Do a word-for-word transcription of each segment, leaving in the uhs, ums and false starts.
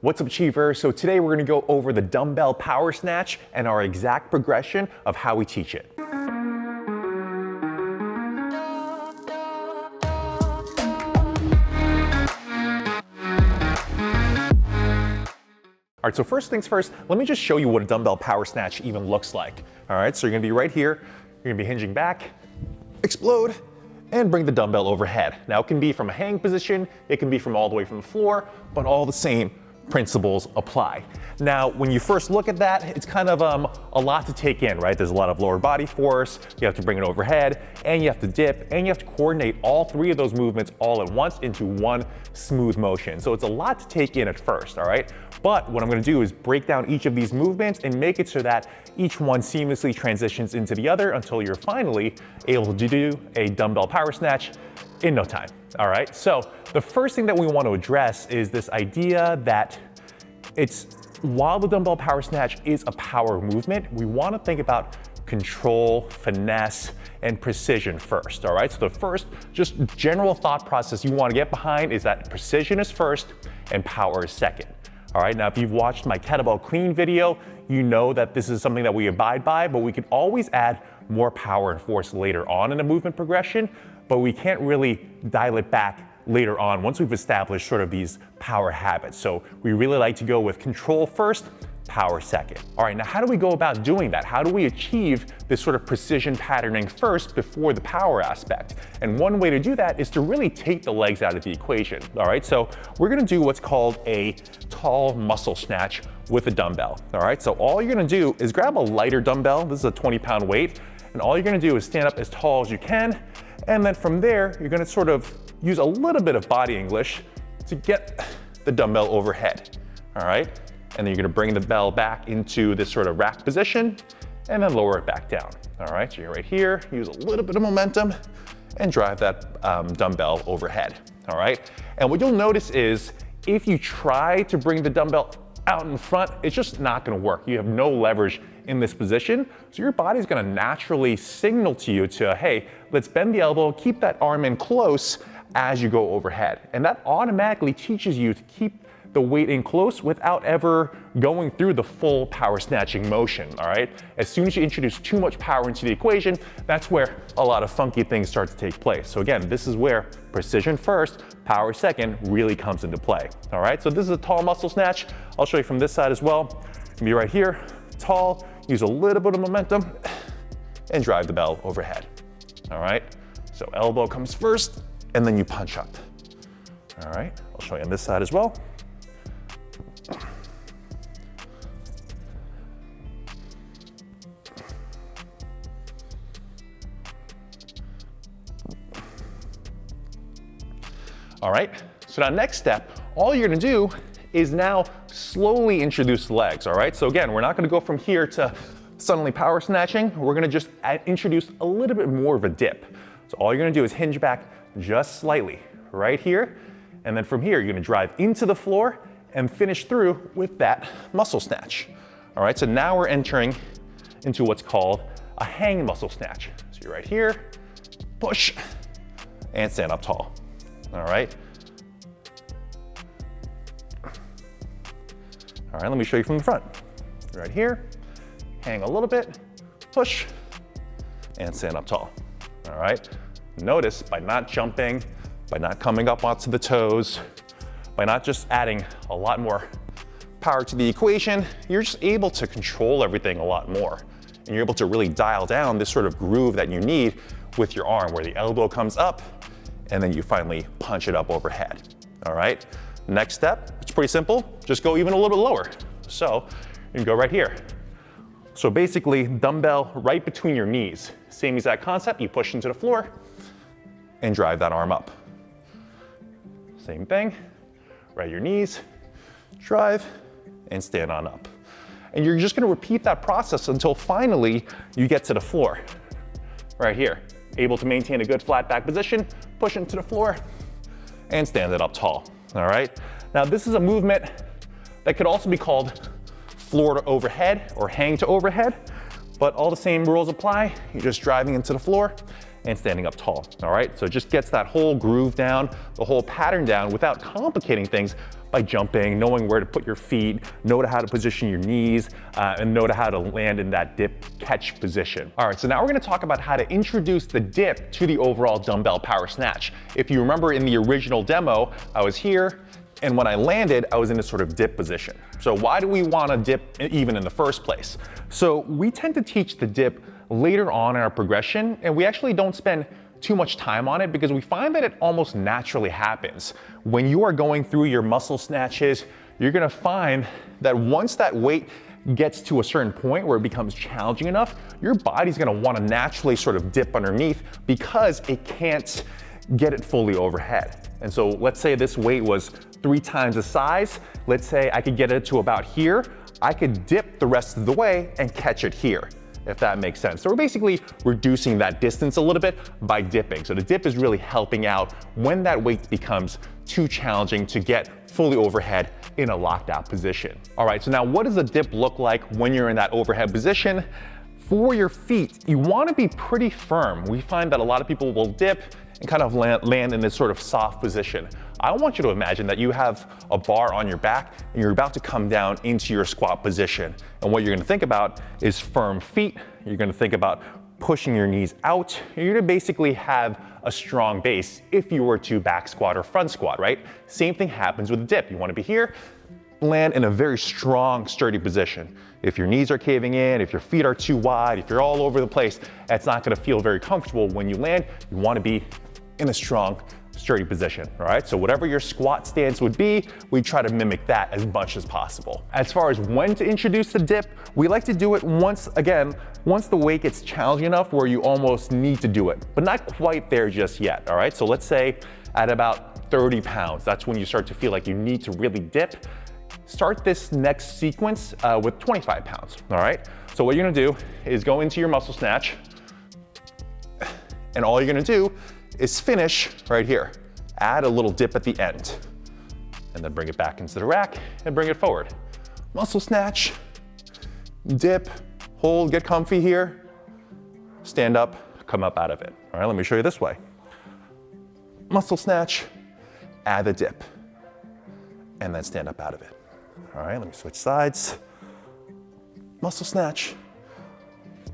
What's up, Achievers? So today we're going to go over the dumbbell power snatch and our exact progression of how we teach it. All right, so first things first, let me just show you what a dumbbell power snatch even looks like. All right, so you're gonna be right here, you're gonna be hinging back, explode, and bring the dumbbell overhead. Now it can be from a hang position, it can be from all the way from the floor, but all the same principles apply. Now, when you first look at that, it's kind of um, a lot to take in, right? There's a lot of lower body force, you have to bring it overhead, and you have to dip, and you have to coordinate all three of those movements all at once into one smooth motion. So it's a lot to take in at first, all right? But what I'm gonna do is break down each of these movements and make it so that each one seamlessly transitions into the other until you're finally able to do a dumbbell power snatch in no time, all right? So the first thing that we want to address is this idea that it's, while the dumbbell power snatch is a power movement, we want to think about control, finesse, and precision first, all right? So the first just general thought process you want to get behind is that precision is first and power is second. All right, now if you've watched my kettlebell clean video, you know that this is something that we abide by, but we can always add more power and force later on in a movement progression, but we can't really dial it back later on once we've established sort of these power habits. So we really like to go with control first, power second. All right, now how do we go about doing that? How do we achieve this sort of precision patterning first before the power aspect? And one way to do that is to really take the legs out of the equation. All right, so we're gonna do what's called a tall muscle snatch with a dumbbell. All right, so all you're gonna do is grab a lighter dumbbell. This is a twenty pound weight. And all you're gonna do is stand up as tall as you can. And then from there, you're gonna sort of use a little bit of body English to get the dumbbell overhead. All right. And then you're gonna bring the bell back into this sort of rack position and then lower it back down. All right, so you're right here, use a little bit of momentum and drive that um, dumbbell overhead, all right? And what you'll notice is if you try to bring the dumbbell out in front, it's just not gonna work. You have no leverage in this position, so your body's gonna naturally signal to you to, hey, let's bend the elbow, keep that arm in close as you go overhead. And that automatically teaches you to keep the weight in close without ever going through the full power snatching motion, all right? As soon as you introduce too much power into the equation, that's where a lot of funky things start to take place. So again, this is where precision first, power second really comes into play, all right? So this is a tall muscle snatch. I'll show you from this side as well. You'll be right here, tall, use a little bit of momentum and drive the bell overhead, all right? So elbow comes first and then you punch up, all right? I'll show you on this side as well. All right, so now next step, all you're gonna do is now slowly introduce the legs, all right? So again, we're not gonna go from here to suddenly power snatching. We're gonna just add, introduce a little bit more of a dip. So all you're gonna do is hinge back just slightly right here. And then from here, you're gonna drive into the floor and finish through with that muscle snatch. All right, so now we're entering into what's called a hang muscle snatch. So you're right here, push, and stand up tall. All right. All right, let me show you from the front. Right here, hang a little bit, push, and stand up tall. All right. Notice by not jumping, by not coming up onto the toes, by not just adding a lot more power to the equation, you're just able to control everything a lot more. And you're able to really dial down this sort of groove that you need with your arm where the elbow comes up and then you finally punch it up overhead, all right? Next step, it's pretty simple, just go even a little bit lower. So you can go right here. So basically, dumbbell right between your knees. Same exact concept, you push into the floor and drive that arm up. Same thing, right your knees, drive, and stand on up. And you're just gonna repeat that process until finally you get to the floor, right here. Able to maintain a good flat back position, push into the floor, and stand it up tall, all right? Now this is a movement that could also be called floor to overhead or hang to overhead, but all the same rules apply. You're just driving into the floor and standing up tall, all right? So it just gets that whole groove down, the whole pattern down without complicating things by jumping, knowing where to put your feet, know how to position your knees, uh, and know how to land in that dip catch position. All right, so now we're gonna talk about how to introduce the dip to the overall dumbbell power snatch. If you remember in the original demo, I was here, and when I landed, I was in a sort of dip position. So why do we wanna dip even in the first place? So we tend to teach the dip later on in our progression, and we actually don't spend too much time on it because we find that it almost naturally happens. When you are going through your muscle snatches, you're gonna find that once that weight gets to a certain point where it becomes challenging enough, your body's gonna wanna naturally sort of dip underneath because it can't get it fully overhead. And so let's say this weight was three times the size. Let's say I could get it to about here. I could dip the rest of the way and catch it here, if that makes sense. So we're basically reducing that distance a little bit by dipping. So the dip is really helping out when that weight becomes too challenging to get fully overhead in a locked out position. All right, so now what does the dip look like when you're in that overhead position? For your feet, you wanna be pretty firm. We find that a lot of people will dip and kind of land in this sort of soft position. I want you to imagine that you have a bar on your back and you're about to come down into your squat position. And what you're gonna think about is firm feet. You're gonna think about pushing your knees out. You're gonna basically have a strong base if you were to back squat or front squat, right? Same thing happens with a dip. You wanna be here, land in a very strong, sturdy position. If your knees are caving in, if your feet are too wide, if you're all over the place, that's not gonna feel very comfortable when you land. You wanna be in a strong, sturdy position, all right? So whatever your squat stance would be, we try to mimic that as much as possible. As far as when to introduce the dip, we like to do it once, again, once the weight gets challenging enough where you almost need to do it, but not quite there just yet, all right? So let's say at about thirty pounds, that's when you start to feel like you need to really dip. Start this next sequence uh, with twenty-five pounds, all right? So what you're gonna do is go into your muscle snatch, and all you're gonna do is finish right here. Add a little dip at the end and then bring it back into the rack and bring it forward. Muscle snatch, dip, hold, get comfy here, stand up, come up out of it. All right, let me show you this way. Muscle snatch, add the dip, and then stand up out of it. All right, let me switch sides. Muscle snatch,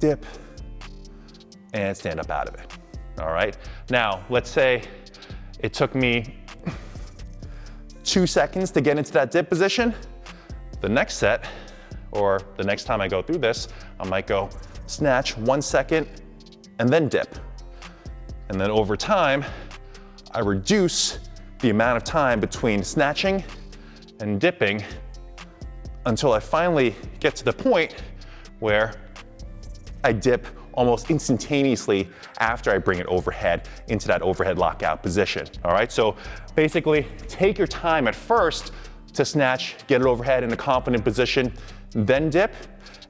dip, and stand up out of it. All right, now let's say it took me two seconds to get into that dip position. The next set, or the next time I go through this, I might go snatch one second and then dip. And then over time, I reduce the amount of time between snatching and dipping until I finally get to the point where I dip almost instantaneously after I bring it overhead into that overhead lockout position. All right, so basically take your time at first to snatch, get it overhead in a confident position, then dip,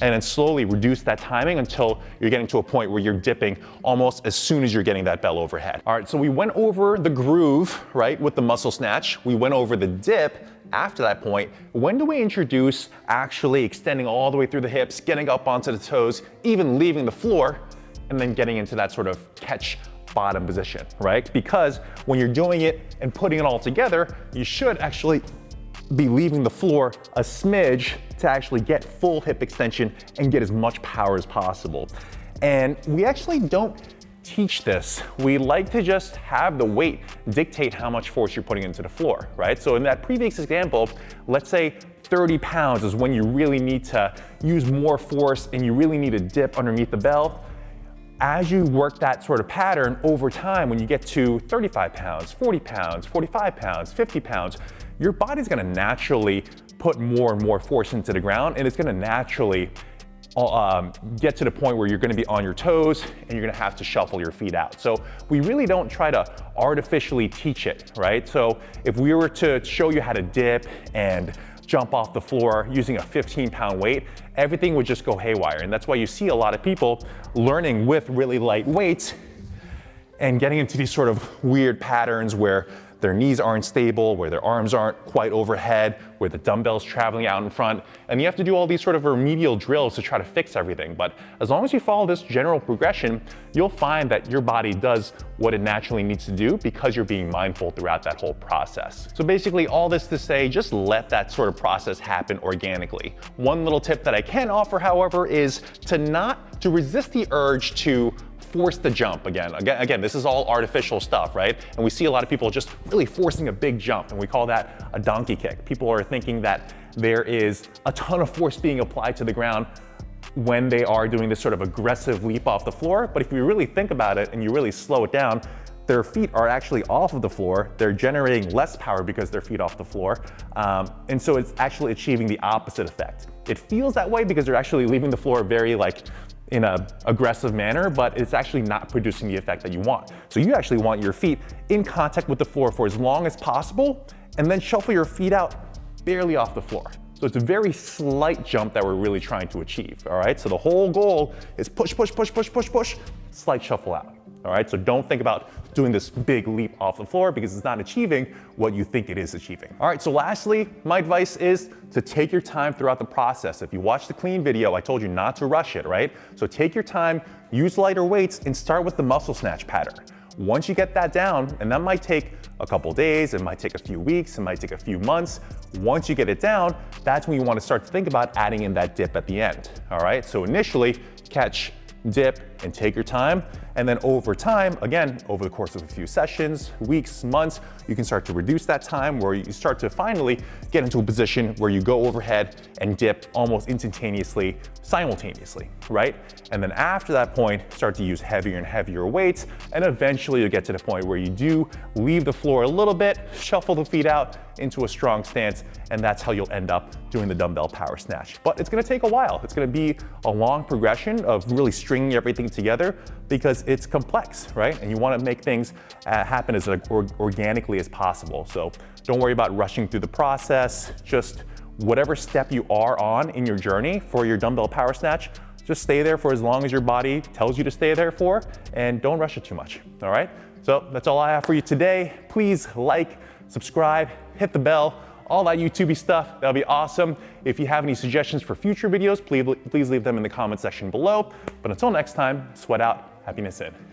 and then slowly reduce that timing until you're getting to a point where you're dipping almost as soon as you're getting that bell overhead. All right, so we went over the groove, right, with the muscle snatch. We went over the dip. After that point, when do we introduce actually extending all the way through the hips, getting up onto the toes, even leaving the floor, and then getting into that sort of catch bottom position, right? Because when you're doing it and putting it all together, you should actually be leaving the floor a smidge to actually get full hip extension and get as much power as possible. And we actually don't teach this. We like to just have the weight dictate how much force you're putting into the floor, right? So in that previous example, let's say thirty pounds is when you really need to use more force and you really need to dip underneath the bell. As you work that sort of pattern over time, when you get to thirty-five pounds, forty pounds, forty-five pounds, fifty pounds, your body's gonna naturally put more and more force into the ground, and it's gonna naturally Um, get to the point where you're gonna be on your toes and you're gonna have to shuffle your feet out. So we really don't try to artificially teach it, right? So if we were to show you how to dip and jump off the floor using a fifteen pound weight, everything would just go haywire. And that's why you see a lot of people learning with really light weights and getting into these sort of weird patterns where their knees aren't stable, where their arms aren't quite overhead, where the dumbbell's traveling out in front, and you have to do all these sort of remedial drills to try to fix everything. But as long as you follow this general progression, you'll find that your body does what it naturally needs to do because you're being mindful throughout that whole process. So basically all this to say, just let that sort of process happen organically. One little tip that I can offer, however, is to not, to resist the urge to force the jump. Again, again, again, this is all artificial stuff, right? And we see a lot of people just really forcing a big jump, and we call that a donkey kick. People are thinking that there is a ton of force being applied to the ground when they are doing this sort of aggressive leap off the floor. But if you really think about it and you really slow it down, their feet are actually off of the floor. They're generating less power because their feet off the floor. Um, and so it's actually achieving the opposite effect. It feels that way because they're actually leaving the floor very like in an aggressive manner, but it's actually not producing the effect that you want. So you actually want your feet in contact with the floor for as long as possible, and then shuffle your feet out barely off the floor. So it's a very slight jump that we're really trying to achieve, all right? So the whole goal is push, push, push, push, push, push, slight shuffle out, all right? So don't think about doing this big leap off the floor because it's not achieving what you think it is achieving. All right, so lastly, my advice is to take your time throughout the process. If you watch the clean video, I told you not to rush it, right? So take your time, use lighter weights, and start with the muscle snatch pattern. Once you get that down, and that might take a couple days, it might take a few weeks, it might take a few months. Once you get it down, that's when you want to start to think about adding in that dip at the end. All right, so initially catch, dip, and take your time. And then over time, again, over the course of a few sessions, weeks, months, you can start to reduce that time where you start to finally get into a position where you go overhead and dip almost instantaneously, simultaneously, right? And then after that point, start to use heavier and heavier weights, and eventually you'll get to the point where you do leave the floor a little bit, shuffle the feet out into a strong stance, and that's how you'll end up doing the dumbbell power snatch. But it's gonna take a while. It's gonna be a long progression of really stringing everything together because it's complex, right? And you wanna make things uh, happen as like, or organically as possible. So don't worry about rushing through the process. Just whatever step you are on in your journey for your dumbbell power snatch, just stay there for as long as your body tells you to stay there for, and don't rush it too much, all right? So that's all I have for you today. Please like, subscribe, hit the bell, all that YouTubey stuff, that'll be awesome. If you have any suggestions for future videos, please, please leave them in the comment section below. But until next time, sweat out, happiness in.